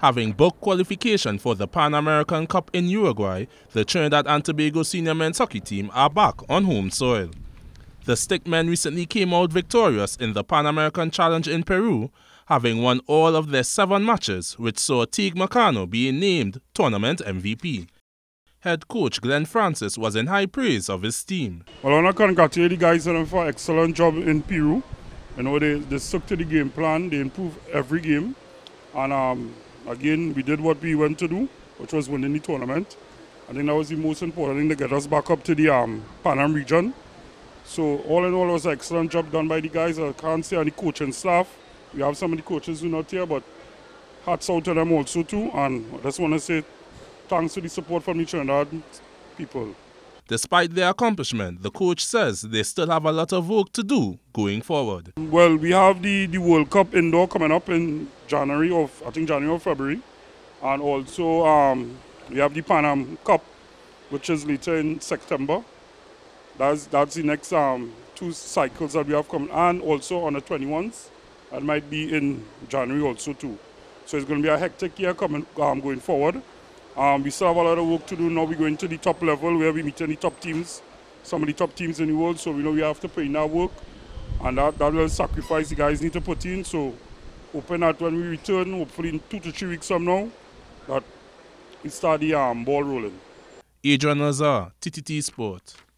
Having booked qualification for the Pan American Cup in Uruguay, the Trinidad and Tobago senior men's hockey team are back on home soil. The Stickmen recently came out victorious in the Pan American Challenge in Peru, having won all of their 7 matches, which saw Teague Macano being named tournament MVP. Head coach Glenn Francis was in high praise of his team. Well, I want to congratulate the guys for an excellent job in Peru. You know, they stuck to the game plan, they improved every game. And again, we did what we went to do, which was winning the tournament. I think that was the most important thing to get us back up to the Pan Am region. So all in all, it was an excellent job done by the guys. I can't say any coaching staff. We have some of the coaches who are not here, but hats out to them also too. And I just want to say thanks to the support from the Trinidad people. Despite their accomplishment, the coach says they still have a lot of work to do going forward. Well, we have the World Cup indoor coming up in January or February. And also we have the Pan Am Cup, which is later in September. That's the next 2 cycles that we have coming. And also on the 21s, that might be in January also too. So it's going to be a hectic year coming, going forward. We still have a lot of work to do. Now we're going to the top level where we meet any top teams, some of the top teams in the world. So we know we have to put in our work, and that will sacrifice the guys need to put in. So hoping that when we return, hopefully in 2 to 3 weeks from now, that we start the ball rolling. Adrian Lazar, TTT Sport.